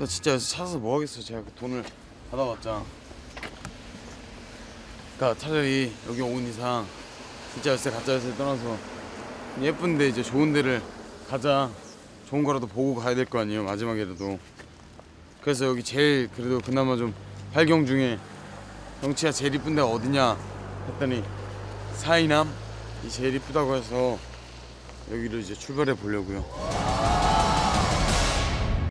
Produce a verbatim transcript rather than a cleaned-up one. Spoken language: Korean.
그 진짜 찾아서 뭐 하겠어. 제가 그 돈을 받아봤자. 그러니까 차라리 여기 온 이상 진짜 열쇠 가짜 열쇠 떠나서 예쁜데 이제 좋은 데를 가자. 좋은 거라도 보고 가야 될 거 아니에요, 마지막이라도. 그래서 여기 제일 그래도 그나마 좀 팔경 중에 경치가 제일 이쁜 데가 어디냐 했더니 사이남이 제일 이쁘다고 해서 여기로 이제 출발해 보려고요.